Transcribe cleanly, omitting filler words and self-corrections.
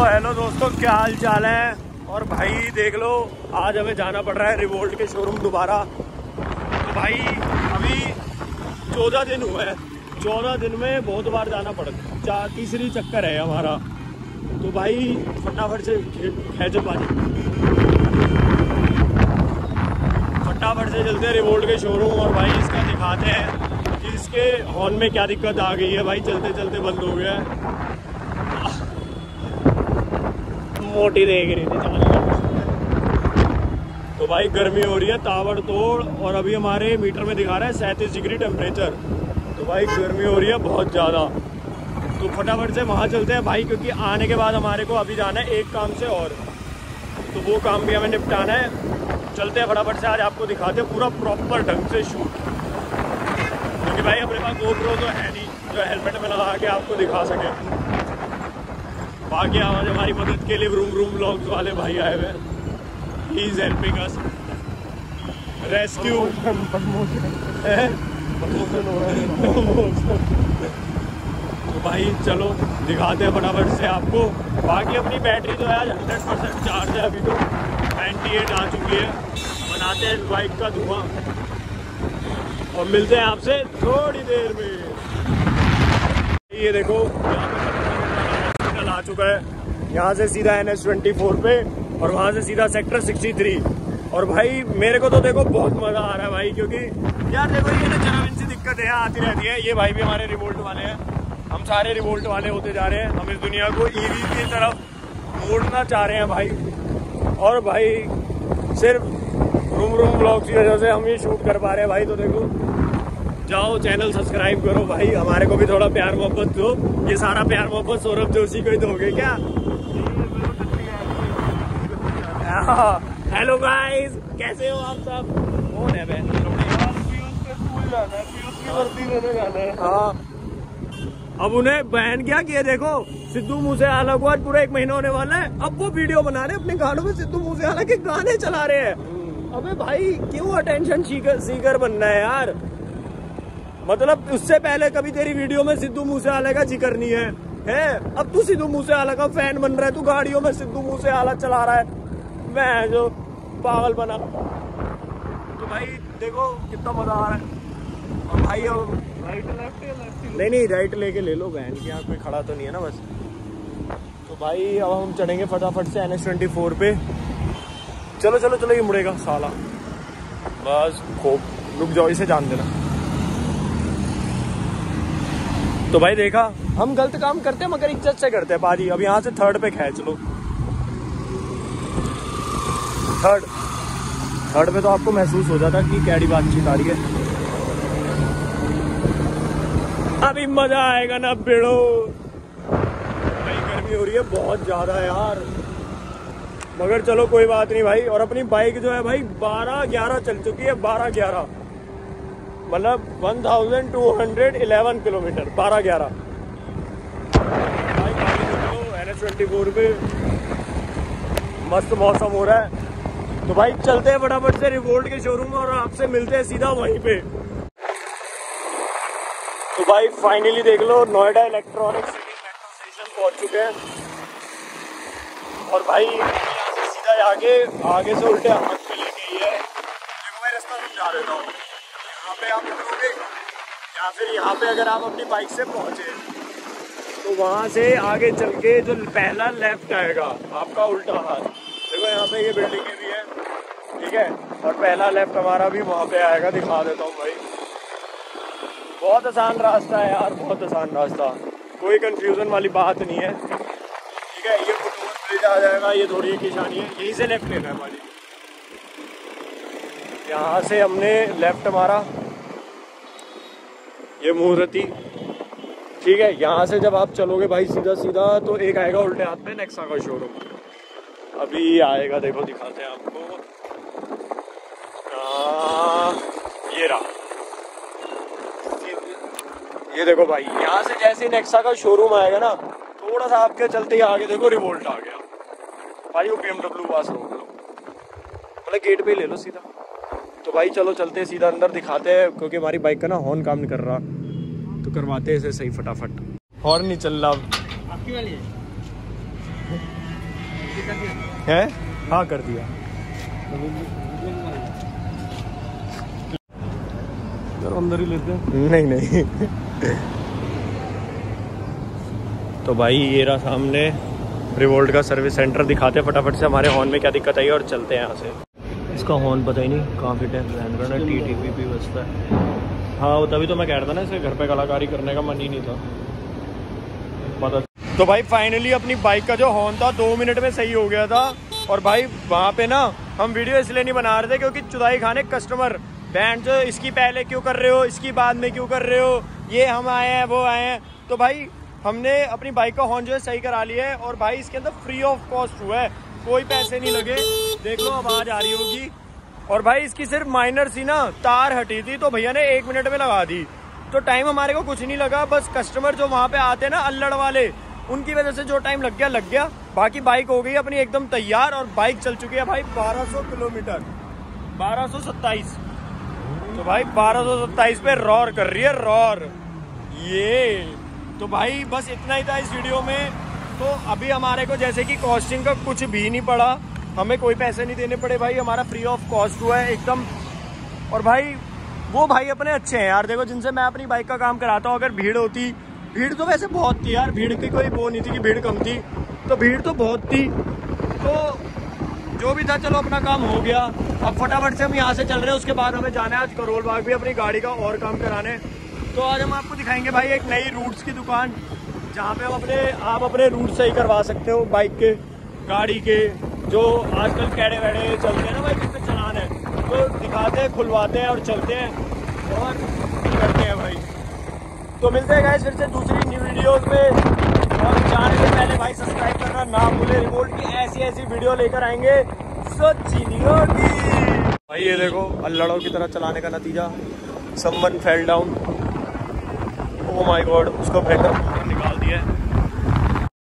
तो हेलो दोस्तों, क्या हाल चाल है। और भाई देख लो, आज हमें जाना पड़ रहा है रिवोल्ट के शोरूम दोबारा। तो भाई अभी 14 दिन हुए हैं, 14 दिन में बहुत बार जाना पड़ रहा है, तीसरी चक्कर है हमारा। तो भाई फटाफट से चलते हैं रिवोल्ट के शोरूम और भाई इसका दिखाते हैं कि इसके हॉल में क्या दिक्कत आ गई है। भाई चलते चलते बंद हो गया है, मोटी देख रही थी। तो भाई गर्मी हो रही है ताबड़तोड़ और अभी हमारे मीटर में दिखा रहा है 37 डिग्री टेम्परेचर। तो भाई गर्मी हो रही है बहुत ज़्यादा। तो फटाफट से वहाँ चलते हैं भाई, क्योंकि आने के बाद हमारे को अभी जाना है एक काम से और, तो वो काम भी हमें निपटाना है। चलते हैं फटाफट से, आज आपको दिखाते हैं पूरा प्रॉपर ढंग से शूट, क्योंकि भाई अपने पास GoPro तो है नहीं जो हेलमेट में लगा के आपको दिखा सके। बाकी आज हमारी मदद के लिए रूम ब्लॉग्स वाले भाई आए हुए हैं, he is helping us rescue. तो भाई चलो दिखाते हैं फटाफट से आपको। बाकी अपनी बैटरी तो आज 100% चार्ज है, अभी तो 98 आ चुकी है। बनाते हैं बाइक का धुआं और मिलते हैं आपसे थोड़ी देर में। ये देखो आ चुका है, यहाँ से सीधा NH24 पे और वहाँ से सीधा सेक्टर 63। और भाई मेरे को तो देखो बहुत मजा आ रहा है भाई, क्योंकि यार देखो ये ना जरावन सी दिक्कत है आती रहती है। ये भाई भी हमारे रिवोल्ट वाले हैं, हम सारे रिवोल्ट वाले होते जा रहे हैं। हम इस दुनिया को EV की तरफ मोड़ना चाह रहे हैं भाई, और भाई सिर्फ रूम ब्लॉग की वजह से हम ये शूट कर पा रहे हैं भाई। तो देखो जाओ चैनल सब्सक्राइब करो भाई, हमारे को भी थोड़ा प्यार मोहब्बत दो। ये सारा प्यार मोहब्बत सौरभ जोशी को ही दोगे क्या? हेलो गाइस, कैसे हो आप सब? कौन है बहन? हाँ, अब उन्हें बहन क्या किया, देखो सिद्धू मूसेवाला को आज पूरा 1 महीना होने वाला है। अब वो वीडियो बना रहे अपने गानों में, सिद्धू मूसेवाला के गाने चला रहे हैं। अबे भाई क्यों अटेंशन सीकर बनना है यार? मतलब उससे पहले कभी तेरी वीडियो में सिद्धू मूसेवाला का जिक्र नहीं है, है? अब तू सिद्धू मूसेवाला का फैन बन रहा है, तू गाड़ियों में सिद्धू मूसेवाला चला रहा है, मैं जो पागल बना। तो भाई देखो कितना मजा आ रहा है। और भाई अब नहीं राइट लेके ले लो बहन, कि यहाँ कोई खड़ा तो नहीं है ना बस। तो भाई अब हम चढ़ेंगे फटाफट से NH24 पे। चलो चलो चलो, ये मुड़ेगा साला, बस खूब रुक जाओ, इसे जान देना। तो भाई देखा, हम गलत काम करते हैं मगर इज्जत से करते हैं भाजी। अब यहाँ से थर्ड पे खींच लो, थर्ड पे तो आपको महसूस हो जाता कि कैडी बातचीत आ रही है। अभी मजा आएगा ना बेड़ो। भाई गर्मी हो रही है बहुत ज्यादा यार, मगर चलो कोई बात नहीं भाई। और अपनी बाइक जो है भाई 12-11 चल चुकी है, 12-11 मतलब 1211 किलोमीटर, 12-11 NH24 पे। मस्त मौसम हो रहा है। तो भाई चलते हैं फटाफट से रिवोल्ट के शोरूम और आपसे मिलते हैं सीधा वहीं पे। तो भाई फाइनली देख लो, Noida electronics city metro station पहुंच चुके हैं। और भाई यहाँ से सीधा आगे से उल्टे हाथ पे लेके ही है। देखो मैं रास्ता समझा देता हूँ, यहाँ पे आप रुकोगे या फिर यहाँ पे अगर आप अपनी बाइक से पहुँचे तो वहाँ से आगे चल के जो पहला लेफ्ट आएगा आपका उल्टा हाथ, देखो यहाँ पे ये बिल्डिंगें भी है, ठीक है। और पहला लेफ्ट हमारा भी वहाँ पे आएगा, दिखा देता हूँ भाई। बहुत आसान रास्ता है यार, बहुत आसान रास्ता, कोई कन्फ्यूज़न वाली बात नहीं है, ठीक है। ये फुटबॉल ब्रिज आ जाएगा, ये थोड़ी एक निशानी है, यहीं से लेफ्ट लेना है भाई। यहाँ से हमने लेफ्ट हमारा ये मूर्ति, ठीक है। यहाँ से जब आप चलोगे भाई सीधा तो एक आएगा उल्टे हाथ पे नेक्सा का शोरूम, अभी आएगा, देखो दिखाते हैं आपको। ये रहा, ये देखो भाई, यहाँ से जैसे नेक्सा का शोरूम आएगा ना, थोड़ा सा आपके चलते ही आगे देखो रिवोल्ट आ गया भाई। वो BMW पास रोक लो, मतलब गेट पे ले लो सीधा। तो भाई चलो चलते हैं सीधा अंदर, दिखाते हैं, क्योंकि हमारी बाइक का ना हॉर्न काम नहीं कर रहा, तो करवाते हैं इसे सही फटाफट। हॉर्न नहीं चल रहा आपकी वाली है। है? हाँ कर दिया। अंदर ही लेते हैं। नहीं नहीं। तो भाई ये रहा सामने रिवोल्ट का सर्विस सेंटर, दिखाते हैं फटाफट से हमारे हॉर्न में क्या दिक्कत आई है और चलते हैं यहाँ से। इसका हॉर्न पता ही नहीं कहाँ फिट है, TTP बजता है। हाँ तभी तो मैं कह रहा था ना इसे घर पे कलाकारी करने का मन ही नहीं था पता। तो भाई फाइनली अपनी बाइक का जो हॉर्न था 2 मिनट में सही हो गया था। और भाई वहाँ पे ना हम वीडियो इसलिए नहीं बना रहे थे क्योंकि चुदाई खाने कस्टमर बैंड जो इसकी पहले क्यों कर रहे हो, इसकी बाद में क्यों कर रहे हो, ये हम आए हैं वो आए हैं। तो भाई हमने अपनी बाइक का हॉर्न जो है सही करा लिया है और भाई इसके अंदर फ्री ऑफ कॉस्ट हुआ है, कोई पैसे नहीं लगे। देख लो आवाज आ रही होगी। और भाई इसकी सिर्फ माइनर सी ना तार हटी थी तो भैया ने 1 मिनट में लगा दी। तो टाइम हमारे को कुछ नहीं लगा, बस कस्टमर जो वहाँ पे आते हैं ना अल्लड़ वाले, उनकी वजह से जो टाइम लग गया लग गया। बाकी बाइक हो गई अपनी एकदम तैयार और बाइक चल चुकी है भाई 1200 किलोमीटर 1227। तो भाई 1227 पे रॉर कर रही है रॉर ये। तो भाई बस इतना ही था इस वीडियो में। तो अभी हमारे को जैसे कि कॉस्टिंग का कुछ भी नहीं पड़ा, हमें कोई पैसे नहीं देने पड़े भाई, हमारा फ्री ऑफ कॉस्ट हुआ है एकदम। और भाई वो भाई अपने अच्छे हैं यार, देखो जिनसे मैं अपनी बाइक का काम कराता हूँ। अगर भीड़ होती, भीड़ तो वैसे बहुत थी यार, भीड़ की कोई वो नहीं थी कि भीड़ कम थी, तो भीड़ तो बहुत थी। तो जो भी था चलो अपना काम हो गया। अब फटाफट से हम यहाँ से चल रहे हैं, उसके बाद हमें जाना है आज करोल बाग भी अपनी गाड़ी का और काम कराने। तो आज हम आपको दिखाएंगे भाई एक नई रूट्स की दुकान जहाँ पे आप अपने रूट सही करवा सकते हो बाइक के, गाड़ी के, जो आजकल कैड़े वैड़े चलते हैं ना भाई जिसमें चलाना है। तो दिखाते हैं, खुलवाते हैं और चलते हैं और करते हैं भाई। तो मिलते हैं गाइस फिर से दूसरी न्यू वीडियोस में। और जाने से पहले भाई सब्सक्राइब करना ना भूले, रिवोल्ट की ऐसी ऐसी वीडियो लेकर आएंगे सच्ची की। भाई ये देखो अल्लड़ों की तरह चलाने का नतीजा, someone fell down, oh my god उसको ब्रेकअप।